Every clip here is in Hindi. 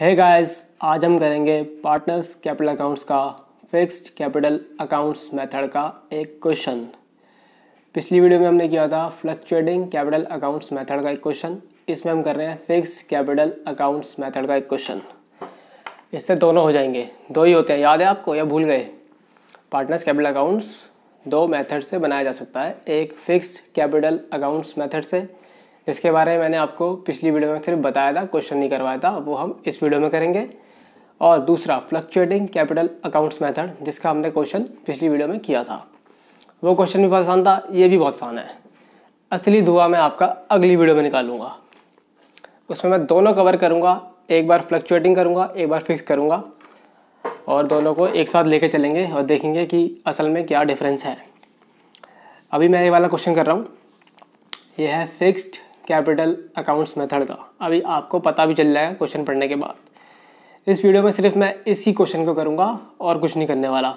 हे गाइस, आज हम करेंगे पार्टनर्स कैपिटल अकाउंट्स का फिक्स्ड कैपिटल अकाउंट्स मेथड का एक क्वेश्चन। पिछली वीडियो में हमने किया था फ्लक्चुएटिंग कैपिटल अकाउंट्स मेथड का एक क्वेश्चन, इसमें हम कर रहे हैं फिक्स्ड कैपिटल अकाउंट्स मेथड का एक क्वेश्चन। इससे दोनों हो जाएंगे, दो ही होते हैं, याद है आपको या भूल गए? पार्टनर्स कैपिटल अकाउंट्स दो मेथड से बनाया जा सकता है, एक फिक्स्ड कैपिटल अकाउंट्स मेथड से, इसके बारे में मैंने आपको पिछली वीडियो में सिर्फ बताया था, क्वेश्चन नहीं करवाया था, वो हम इस वीडियो में करेंगे। और दूसरा फ्लक्चुएटिंग कैपिटल अकाउंट्स मेथड, जिसका हमने क्वेश्चन पिछली वीडियो में किया था, वो क्वेश्चन भी बहुत आसान था, ये भी बहुत आसान है। असली धुआं मैं आपका अगली वीडियो में निकालूंगा, उसमें मैं दोनों कवर करूँगा, एक बार फ्लक्चुएटिंग करूँगा, एक बार फिक्स करूँगा, और दोनों को एक साथ लेके चलेंगे और देखेंगे कि असल में क्या डिफरेंस है। अभी मैं ये वाला क्वेश्चन कर रहा हूँ, ये है फिक्स्ड कैपिटल अकाउंट्स मेथड का। अभी आपको पता भी चल जाएगा क्वेश्चन पढ़ने के बाद। इस वीडियो में सिर्फ मैं इसी क्वेश्चन को करूँगा और कुछ नहीं करने वाला।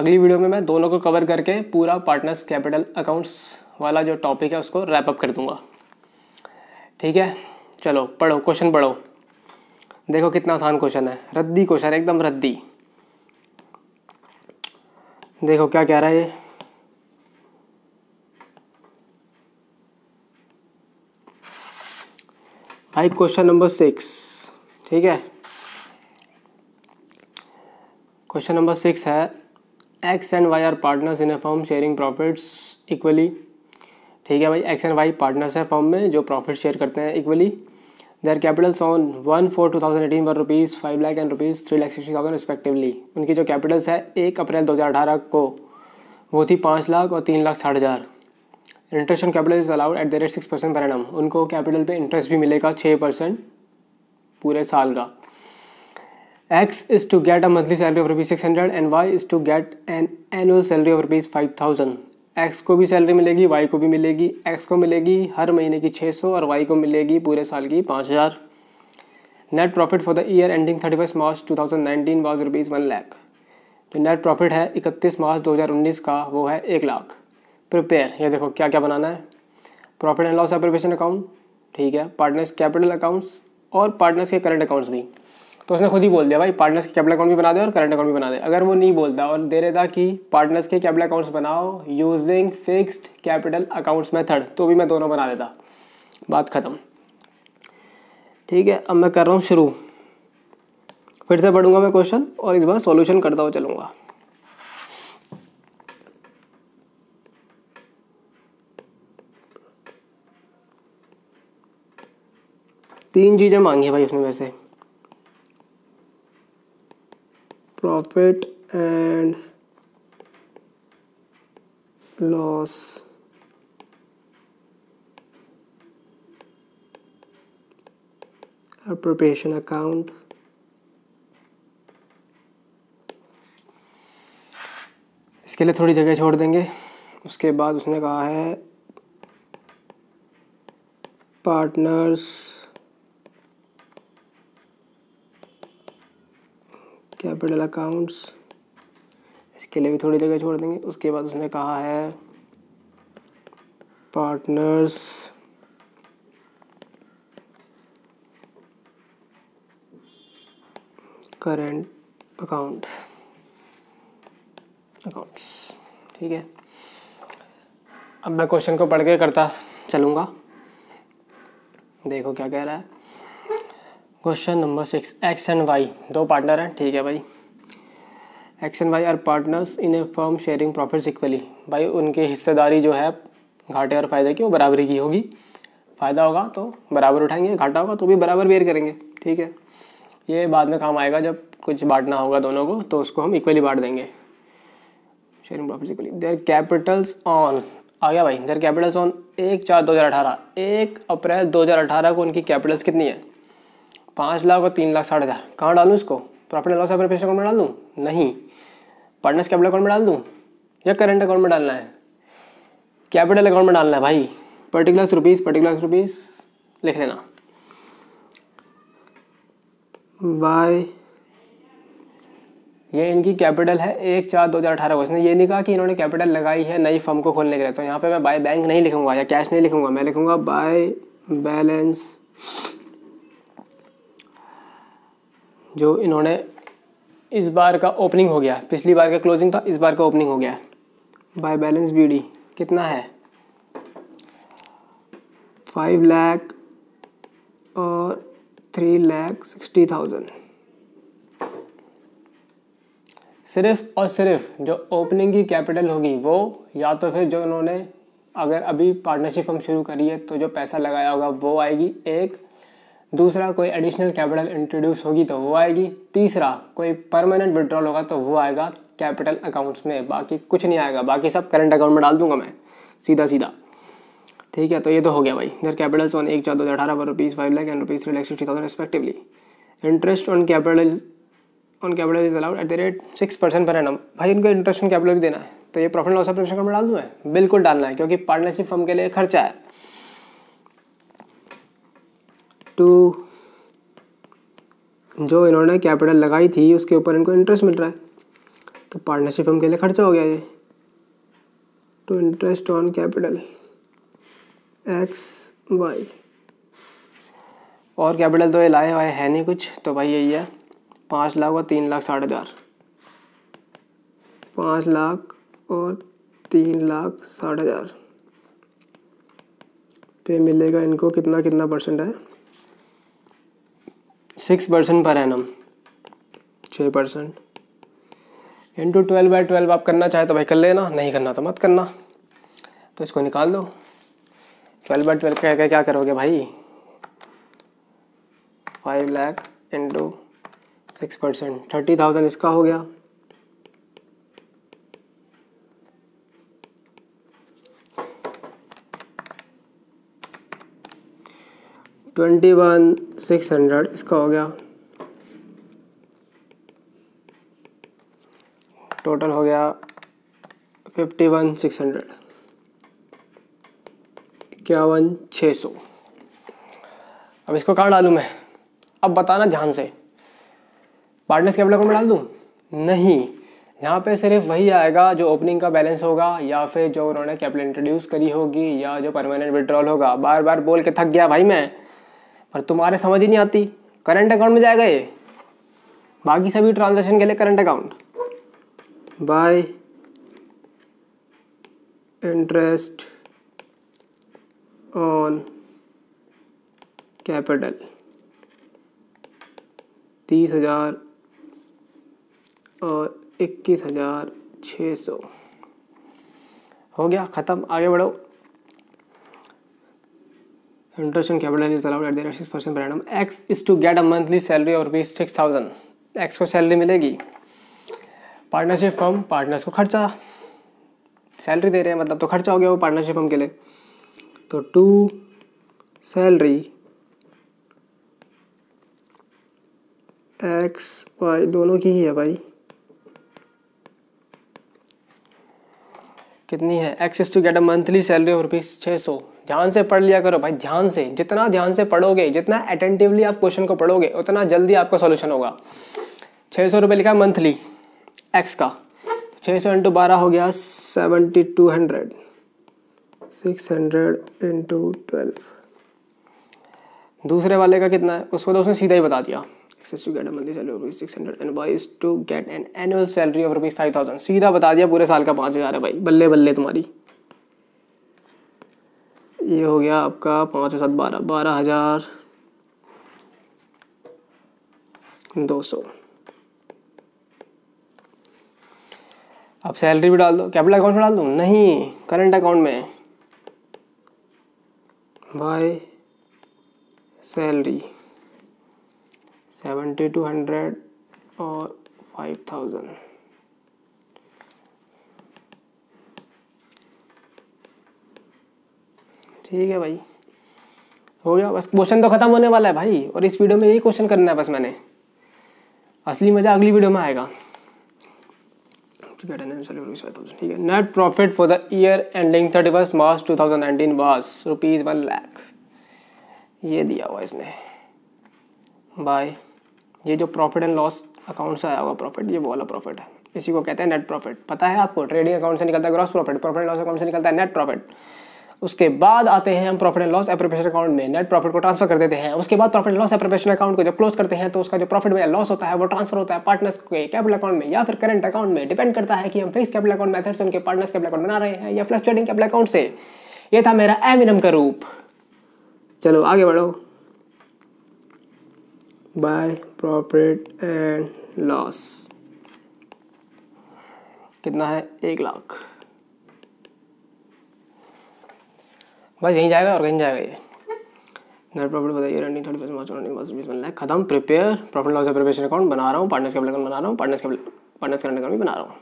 अगली वीडियो में मैं दोनों को कवर करके पूरा पार्टनर्स कैपिटल अकाउंट्स वाला जो टॉपिक है उसको रैप अप कर दूँगा। ठीक है, चलो पढ़ो, क्वेश्चन पढ़ो, देखो कितना आसान क्वेश्चन है, रद्दी क्वेश्चन, एकदम रद्दी। देखो क्या कह रहा है ये, भाई क्वेश्चन नंबर 6, ठीक है। क्वेश्चन नंबर 6 है, X and Y are partners in a firm sharing profits equally. ठीक है भाई, एक्स एंड वाई पार्टनर्स है फर्म में जो प्रॉफिट शेयर करते हैं equally. Their capitals on 1/4/2018 were rupees 5 lakh and rupees 3,60,000 respectively. उनकी जो कैपिटल्स है 1 अप्रैल 2018 को वो थी 5 लाख और 3,60,000। Interest on capital is allowed at the rate 6% per annum. उनको कैपिटल पे इंटरेस्ट भी मिलेगा 6% पूरे साल का। X is to get a monthly salary of rupees 600 and Y is to get an annual salary of rupees 5,000। X को भी सैलरी मिलेगी, वाई को भी मिलेगी। एक्स को मिलेगी हर महीने की 600 और वाई को मिलेगी पूरे साल की 5,000। Net profit for the year ending 31 March 2019 was rupees 1 lakh. जो नेट प्रॉफिट है 31 मार्च 2019 का वो है 1 लाख। प्रिपेयर, ये देखो क्या क्या बनाना है, profit and loss appropriation account, ठीक है, पार्टनर्स कैपिटल अकाउंट्स और पार्टनर्स के करंट अकाउंट्स भी। तो उसने खुद ही बोल दिया भाई पार्टनर्स के कैपिटल अकाउंट भी बना दे और करंट अकाउंट भी बना दे। अगर वो नहीं बोलता और दे देता कि पार्टनर्स के कैपिटल अकाउंट्स बनाओ using fixed capital accounts method, तो भी मैं दोनों बना देता, बात ख़त्म। ठीक है, अब मैं कर रहा हूँ शुरू, फिर से पढ़ूंगा मैं क्वेश्चन और इस बार सॉल्यूशन करता हुआ चलूँगा। तीन चीज़ें मांगी भाई उसने मेरे से, profit and loss appropriation account. इसके लिए थोड़ी जगह छोड़ देंगे। उसके बाद उसने कहा है पार्टनर्स कैपिटल अकाउंट्स, इसके लिए भी थोड़ी जगह छोड़ देंगे। उसके बाद उसने कहा है पार्टनर्स करंट अकाउंट्स, ठीक है। अब मैं क्वेश्चन को पढ़ के करता चलूँगा, देखो क्या कह रहा है। Question number 6, X and Y दो पार्टनर हैं, ठीक है भाई। X and Y are partners in a firm sharing profits equally. भाई उनकी हिस्सेदारी जो है घाटे और फायदे की वो बराबरी की होगी, फ़ायदा होगा तो बराबर उठाएंगे, घाटा होगा तो भी बराबर बेयर करेंगे। ठीक है, ये बाद में काम आएगा, जब कुछ बांटना होगा दोनों को तो उसको हम इक्वली बांट देंगे। Sharing profits equally, their capitals on, आ गया भाई, देयर कैपिटल्स ऑन 1/4/2018, 1 अप्रैल 2018 को उनकी कैपिटल्स कितनी है, 5 लाख और 3,60,000। कहाँ डालूँ इसको, profit and loss appropriation account में डाल दूँ? नहीं, पार्टनर्स कैपिटल अकाउंट में डाल दूँ या करंट अकाउंट में डालना है? कैपिटल अकाउंट में डालना है भाई। पर्टिकुलर्स रुपीज़ लिख लेना बाय, ये इनकी कैपिटल है 1/4/2018 को। इसने ये नहीं कहा कि इन्होंने कैपिटल लगाई है नई फर्म को खोलने के लिए, तो यहाँ पर मैं बाय बैंक नहीं लिखूँगा या कैश नहीं लिखूँगा, मैं लिखूँगा बाय बैलेंस जो इन्होंने इस बार का ओपनिंग हो गया, पिछली बार का क्लोजिंग था, इस बार का ओपनिंग हो गया। बाय बैलेंस बीडी कितना है 5 लाख और 3,60,000। सिर्फ और सिर्फ जो ओपनिंग की कैपिटल होगी वो, या तो फिर जो उन्होंने अगर अभी पार्टनरशिप हम शुरू करी है तो जो पैसा लगाया होगा वो आएगी एक, दूसरा कोई एडिशनल कैपिटल इंट्रोड्यूस होगी तो वो आएगी, तीसरा कोई परमानेंट विड्रॉल होगा तो वो आएगा कैपिटल अकाउंट्स में, बाकी कुछ नहीं आएगा, बाकी सब करंट अकाउंट में डाल दूंगा मैं सीधा सीधा। ठीक है, तो ये तो हो गया भाई। देयर कैपिटल्स ऑन 1,418 पर ₹5 lakh and ₹3,60,000 respectively. Interest on capital is allowed at the rate 6% per annum. भाई इनको इंटरेस्ट ऑन कैपिटल भी देना है, तो ये प्रॉफिट लॉस ऑपरेशन में डाल दूँ मैं, बिल्कुल डालना है क्योंकि पार्टनरशिप फर्म के लिए खर्चा है। 2 जो इन्होंने कैपिटल लगाई थी उसके ऊपर इनको इंटरेस्ट मिल रहा है, तो पार्टनरशिप फर्म के लिए खर्चा हो गया ये। To interest on capital XY और कैपिटल तो ये लाए हुए है नहीं कुछ, तो भाई यही है 5 लाख और 3,60,000। 5 लाख और 3,60,000 पे मिलेगा इनको कितना कितना परसेंट है 6% पर एनम, 6% इंटू 12/12। आप करना चाहे तो भाई कर लेना, नहीं करना तो मत करना। तो इसको निकाल दो, 12/12 का क्या करोगे भाई 5 लाख इंटू 6%, 30,000 इसका हो गया। $21,600 इसका हो गया, टोटल हो गया 51,600, 51,600। अब इसको कहाँ डालूँ मैं, अब बताना ध्यान से। पार्टनर्स कैपिटल अकाउंट में डाल दूँ? नहीं, यहाँ पे सिर्फ वही आएगा जो ओपनिंग का बैलेंस होगा या फिर जो उन्होंने कैपिटल इंट्रोड्यूस करी होगी या जो परमानेंट विड्रॉल होगा। बार बार बोल के थक गया भाई मैं, पर तुम्हारे समझ ही नहीं आती। करंट अकाउंट में जाएगा ये, बाकी सभी ट्रांजेक्शन के लिए current account. By interest on capital 30,000 और 21,600 हो गया, ख़त्म। आगे बढ़ो। Interest on capital is allowed at the rate 6% per annum. X is to get a monthly salary of ₹6,000। X को सैलरी मिलेगी, पार्टनरशिप फर्म पार्टनर्स को खर्चा, सैलरी दे रहे हैं मतलब तो खर्चा हो गया वो पार्टनरशिप फर्म के लिए। तो 2 सैलरी XY दोनों की ही है भाई, कितनी है X to get a monthly salary of ₹600। ध्यान से पढ़ लिया करो भाई, ध्यान से। जितना ध्यान से पढ़ोगे, जितना अटेंटिवली आप क्वेश्चन को पढ़ोगे, उतना जल्दी आपका सॉल्यूशन होगा। ₹600 लिखा मंथली एक्स का, 600 × 12 हो गया 7,200, 600 × 12। दूसरे वाले का कितना है उसको तो उसने सीधा ही बता दिया, X is to get monthly salary of ₹600 and Y is to get an annual salary of ₹5,000। सीधा बता दिया, पूरे साल का 5,000 है भाई, बल्ले बल्ले तुम्हारी। ये हो गया आपका 5 और 7 12, 12,200। अब सैलरी भी डाल दो, कैपिटल अकाउंट में डाल दूँ? नहीं, करंट अकाउंट में। बाय सैलरी 7,200 और 5,000, ठीक है भाई, हो गया। बस क्वेश्चन तो खत्म होने वाला है भाई, और इस वीडियो में यही क्वेश्चन करना है बस मैंने। असली मजा अगली वीडियो में आएगा। ठीक है, net profit for the year ending 31 March 2019 was ₹1 lakh. ये दिया हुआ इसने बाय, ये जो प्रॉफिट एंड लॉस अकाउंट से आया हुआ प्रॉफिट, ये वो वाला प्रॉफिट है, इसी को कहते हैं नेट प्रॉफिट। पता है आपको, ट्रेडिंग अकाउंट से निकलता है gross profit, profit and loss account से निकलता है नेट प्रॉफिट, उसके बाद आते हैं हम profit and loss appropriation account में, नेट प्रॉफिट को ट्रांसफर कर देते हैं। उसके बाद profit and loss appropriation account को जब क्लोज करते हैं तो उसका जो प्रॉफिट या लॉस होता है वो ट्रांसफर होता है पार्टनर्स के कैपिटल अकाउंट में या फिर करंट अकाउंट में, डिपेंड करता है कि हम फिक्स कैपिटल अकाउंट मेथड से उनके पार्टनर्स कैपिटल अकाउंट बना रहे हैं या फ्लक्चुएटिंग कैपिटल अकाउंट से। ये था मेरा एमिनम का रूप। चलो आगे बढ़ो, बाय प्रॉफिट एंड लॉस कितना है 1,00,000, बस यहीं जाएगा और कहीं जाएगा ये। नेट प्रॉफिट बताइए, रनिंग 30% खत्म। Prepare profit loss preparation account बना रहा हूँ, पार्टनर्स कैपिटल अकाउंट बना रहा हूँ, पार्टनर्स करंट अकाउंट भी बना रहा हूँ।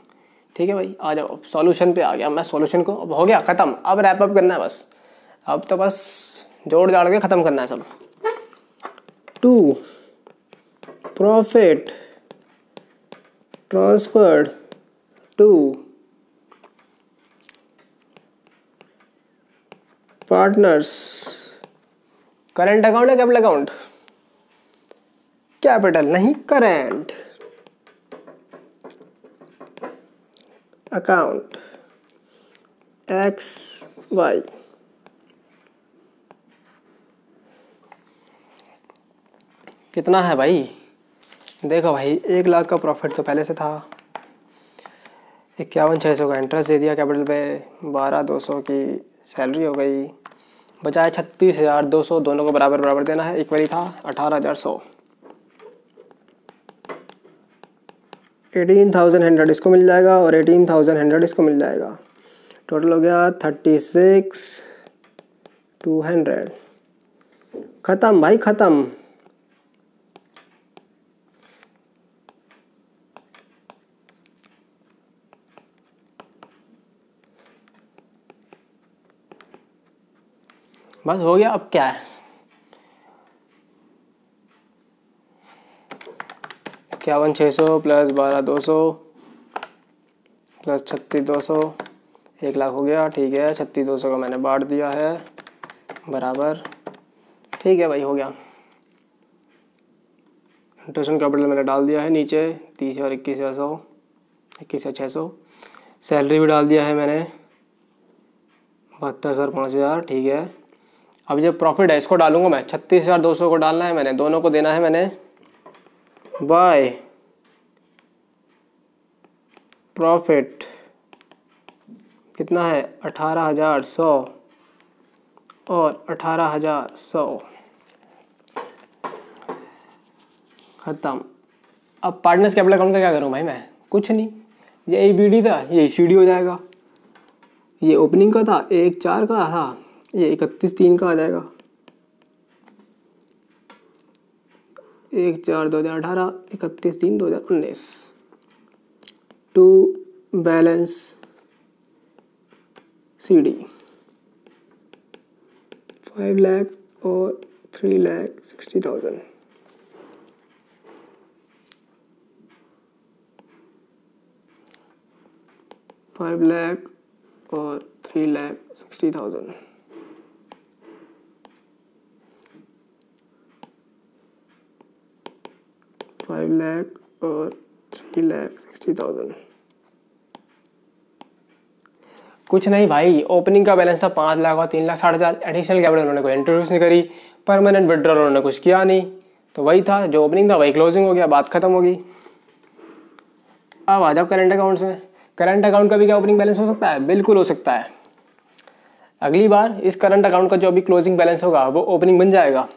ठीक है भाई, आ जाओ सॉल्यूशन पे आ गया मैं, सॉल्यूशन को अब हो गया ख़त्म। अब रैप अप करना है बस, अब तो बस जोड़ जाड़ के ख़त्म करना है सब। To profit transferred to partners current account है कैपिटल अकाउंट, कैपिटल नहीं करंट अकाउंट XY। कितना है भाई देखो भाई, 1,00,000 का प्रॉफिट तो पहले से था, 51,600 का इंटरेस्ट दे दिया कैपिटल पे, 12,200 की सैलरी हो गई, बचाया 36,200, दोनों को बराबर बराबर देना है, इक्वली था 18,100। 18,100 इसको मिल जाएगा और 18,100 इसको मिल जाएगा, टोटल हो गया 36,200। ख़त्म भाई ख़त्म। बस हो गया, अब क्या है क्या, 51,600 प्लस 12,200 प्लस 36,200, 1,00,000 हो गया। ठीक है, 36,200 का मैंने बांट दिया है बराबर। ठीक है भाई हो गया, रोटेशन कैपिटल मैंने डाल दिया है नीचे 30,000 और 21,600, सैलरी भी डाल दिया है मैंने 72,500। ठीक है, अब जब प्रॉफिट है इसको डालूंगा मैं, 36,200 को डालना है मैंने, दोनों को देना है मैंने बाय प्रॉफिट। कितना है 18,100 और 18,100। ख़त्म। अब पार्टनर्स कैपिटल अकाउंट का क्या करूं भाई मैं, कुछ नहीं, ये एबीडी था ये सीडी हो जाएगा, ये ओपनिंग का था 1,4 का था, ये 31,3 का आ जाएगा, 1,4/2018, 31/3/2019। टू बैलेंस सीडी 5,00,000 और 3,60,000। $5,00,000 और 3,60,000। कुछ नहीं भाई, ओपनिंग का बैलेंस था 5,00,000 और 3,60,000, एडिशनल कैपिटल उन्होंने कोई इंट्रोड्यूस नहीं करी, परमानेंट विड्रॉल उन्होंने कुछ किया नहीं, तो वही था जो ओपनिंग था वही क्लोजिंग हो गया, बात खत्म हो गई। अब आ जाओ करंट अकाउंट्स में, करंट अकाउंट का भी क्या ओपनिंग बैलेंस हो सकता है? बिल्कुल हो सकता है। अगली बार इस करंट अकाउंट का जो अभी क्लोजिंग बैलेंस होगा वो ओपनिंग बन जाएगा,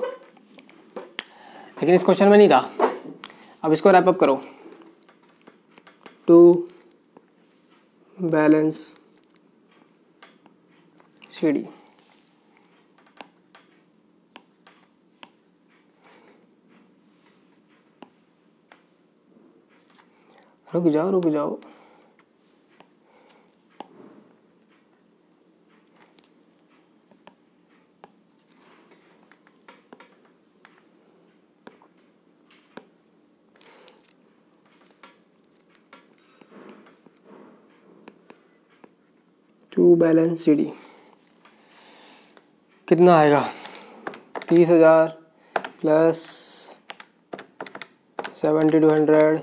लेकिन इस क्वेश्चन में नहीं था। अब इसको रैप अप करो, to balance C D 2 balance C D कितना आएगा, 30,000 प्लस 7,200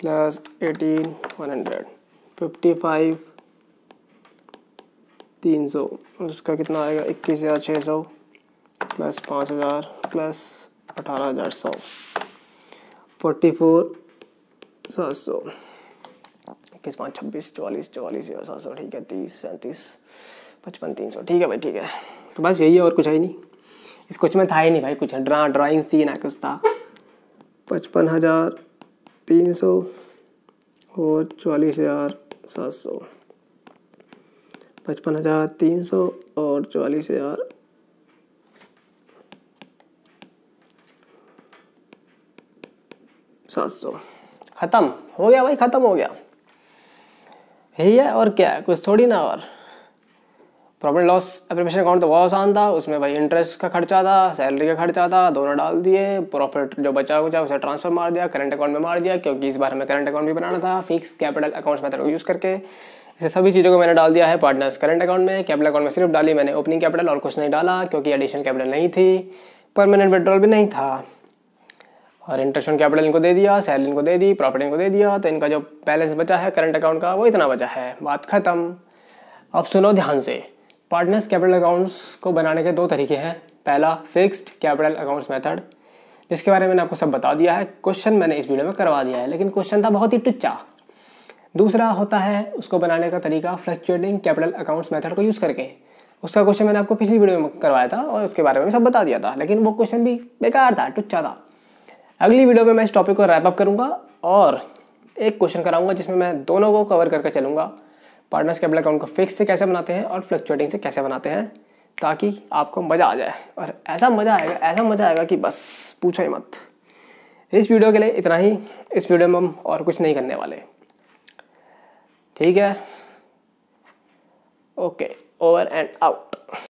प्लस 18,100, 55 300 और इसका कितना आएगा 21,600 प्लस 5,000 प्लस 18,100 44,700 21,500 26,000 44,700 ठीक है 30,000 37,000 55,300 ठीक है भाई ठीक है। तो बस यही है और कुछ है ही नहीं इस कुछ में था ही नहीं भाई कुछ ड्राइंग सी ना कुछ था 55,300 और 44,700 55,300 और 44,700 ख़त्म हो गया भाई ख़त्म हो गया यही है और क्या है कुछ थोड़ी ना। और प्रॉफिट लॉस एप्लीकेशन अकाउंट तो बहुत आसान था उसमें भाई इंटरेस्ट का खर्चा था सैलरी का खर्चा था दोनों डाल दिए प्रॉफिट जो बचा हुआ उसे ट्रांसफर मार दिया करंट अकाउंट में मार दिया क्योंकि इस बार हमें करंट अकाउंट भी बनाना था फिक्स कैपिटल अकाउंट्स मेथड को यूज़ करके इसे सभी चीज़ों को मैंने डाल दिया है पार्टनर्स करंट अकाउंट में कैपिटल अकाउंट में सिर्फ डाली मैंने ओपनिंग कैपिटल और कुछ नहीं डाला क्योंकि एडिशनल कैपिटल नहीं थी परमानेंट विड्रॉल भी नहीं था और इंटरेस्ट ऑन कैपिटल इनको दे दिया सैलरी इनको दे दी प्रॉफिट इनको दे दिया तो इनका जो बैलेंस बचा है करंट अकाउंट का वो इतना बचा है बात ख़त्म। अब सुनो ध्यान से पार्टनर्स कैपिटल अकाउंट्स को बनाने के दो तरीके हैं पहला फिक्स्ड कैपिटल अकाउंट्स मेथड जिसके बारे में मैंने आपको सब बता दिया है क्वेश्चन मैंने इस वीडियो में करवा दिया है लेकिन क्वेश्चन था बहुत ही टुच्चा। दूसरा होता है उसको बनाने का तरीका फ्लक्चुएटिंग कैपिटल अकाउंट्स मेथड को यूज़ करके उसका क्वेश्चन मैंने आपको पिछली वीडियो में करवाया था और उसके बारे में सब बता दिया था लेकिन वो क्वेश्चन भी बेकार था टुच्चा था। अगली वीडियो में मैं इस टॉपिक को रैप अप करूँगा और एक क्वेश्चन कराऊँगा जिसमें मैं दोनों को कवर करके चलूँगा पार्टनर्स कैपिटल अकाउंट को फिक्स से कैसे बनाते हैं और फ्लक्चुएटिंग से कैसे बनाते हैं ताकि आपको मज़ा आ जाए और ऐसा मज़ा आएगा कि बस पूछो ही मत। इस वीडियो के लिए इतना ही इस वीडियो में हम और कुछ नहीं करने वाले ठीक है ओके ओवर एंड आउट।